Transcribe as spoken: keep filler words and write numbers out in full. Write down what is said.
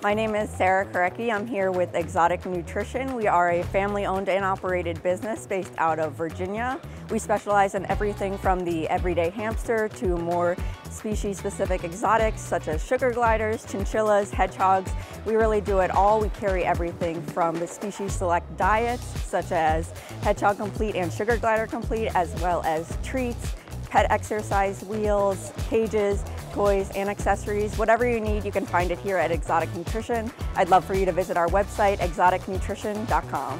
My name is Sarah Karecki. I'm here with Exotic Nutrition. We are a family-owned and operated business based out of Virginia. We specialize in everything from the everyday hamster to more species-specific exotics such as sugar gliders, chinchillas, hedgehogs. We really do it all. We carry everything from the species-select diets such as Hedgehog Complete and Sugar Glider Complete, as well as treats, pet exercise wheels, cages, toys and accessories. Whatever you need, you can find it here at Exotic Nutrition. I'd love for you to visit our website, exotic nutrition dot com.